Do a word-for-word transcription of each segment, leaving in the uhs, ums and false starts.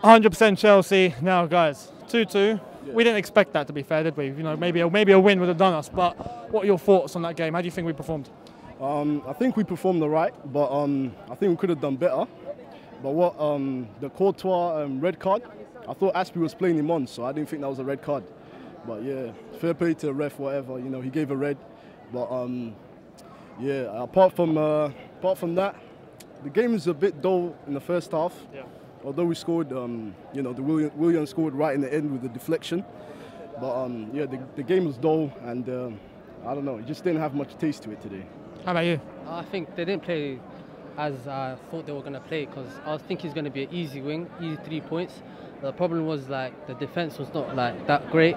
one hundred percent Chelsea. Now, guys, two two. Yeah. We didn't expect that, to be fair, did we? You know, maybe a, maybe a win would have done us. But what are your thoughts on that game? How do you think we performed? Um, I think we performed all right, but um, I think we could have done better. But what um, the Courtois um, red card, I thought Aspi was playing him on, so I didn't think that was a red card. But yeah, fair play to the ref, whatever. You know, he gave a red. But um, yeah, apart from uh, apart from that, the game was a bit dull in the first half. Yeah. Although we scored, um, you know, the William, William scored right in the end with the deflection. But um, yeah, the, the game was dull, and um, I don't know, it just didn't have much taste to it today. How about you? I think they didn't play as I thought they were going to play, because I was thinking it's going to be an easy win, easy three points. The problem was, like, the defense was not like that great.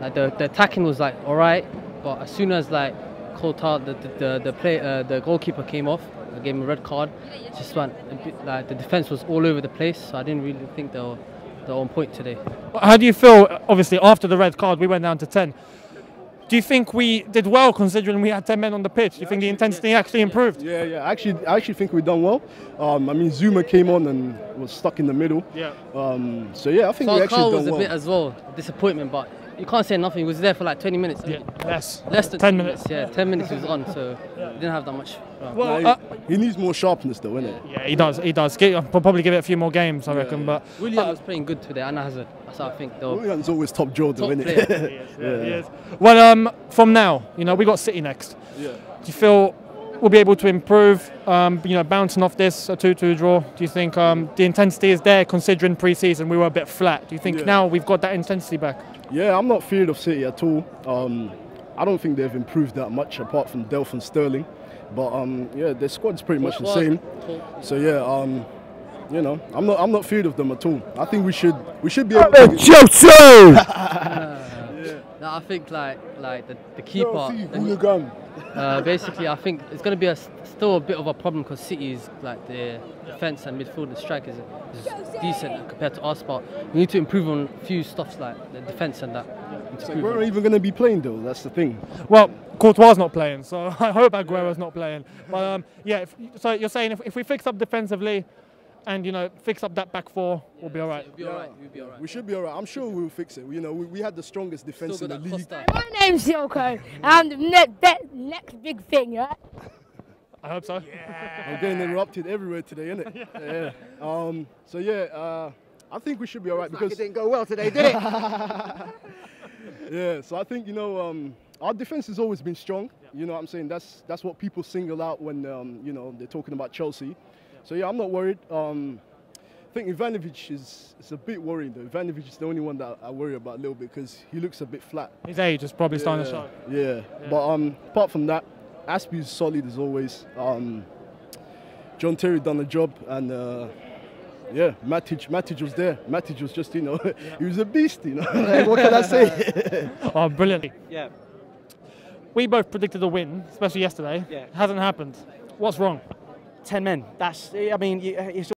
Like the, the attacking was like all right, but as soon as like Courtois, the the the, the, play, uh, the goalkeeper came off, I gave him a red card. Just went a bit, like the defense was all over the place, so I didn't really think they were they were on point today. How do you feel? Obviously, after the red card, we went down to ten. Do you think we did well, considering we had ten men on the pitch? Do you yeah, think the intensity yeah, actually improved? Yeah, yeah. Actually, I actually think we done well. Um, I mean, Zouma came on and was stuck in the middle. Yeah. Um, so yeah, I think so we actually done well. So was a bit as well disappointment, but you can't say nothing. He was there for like twenty minutes. Yeah, less. Less than ten minutes. minutes. Yeah, ten minutes he was on, so yeah. He didn't have that much. Well, well uh, he, he needs more sharpness, though, isn't he? Yeah, he does. He does. I'll probably give it a few more games, I yeah, reckon. Yeah. But William uh, was playing good today. I know Hazard. That's how I think. Though. William's always top draw, though, isn't he? He is, yeah, yeah. He is. Well, um, from now, you know, we got City next. Yeah. Do you feel we'll be able to improve? Um, you know, bouncing off this a two two draw. Do you think um, the intensity is there, considering pre-season we were a bit flat? Do you think yeah. now we've got that intensity back? Yeah, I'm not feared of City at all. Um, I don't think they've improved that much apart from Delph and Sterling. But um, yeah, their squad's pretty much the same. So yeah, um, you know, I'm not I'm not feared of them at all. I think we should we should be able to Chelsea. Yeah. No, I think like like the, the keeper. The, uh, basically, I think it's going to be a, still a bit of a problem, because City is like their defense and midfield and strike is, is decent compared to us, but we need to improve on a few stuffs like the defense and that. So we're not even going to be playing, though. That's the thing. Well, Courtois not playing, so I hope Aguero's not playing. But um, yeah, if, so you're saying if, if we fix up defensively, and you know, fix up that back four, yeah, we'll be all right. We'll be all right. We'll be all right. We should be all right. I'm sure we'll fix it. You know, we, we had the strongest defense in the league. Costa. My name's Yoko. I'm the next, next big thing, right? I hope so. Yeah. I'm getting interrupted everywhere today, innit? Yeah. yeah. Um. So yeah, uh, I think we should be all right, because like it didn't go well today, did it? Yeah. So I think you know, um, our defense has always been strong. Yeah. You know what I'm saying? That's that's what people single out when um, you know, they're talking about Chelsea. So yeah, I'm not worried. Um, I think Ivanovic is it's a bit worried though. Ivanovic is the only one that I worry about a little bit, because he looks a bit flat. His age is probably yeah, starting to show. Yeah. yeah, but um, apart from that, Aspi is solid as always. Um, John Terry done the job, and uh, yeah, Matic, Matic was there. Matic was just, you know, yeah. he was a beast, you know. Like, what can I say? Oh, brilliantly. Yeah. We both predicted a win, especially yesterday. Yeah. It hasn't happened. What's wrong? ten men. That's, I mean, it's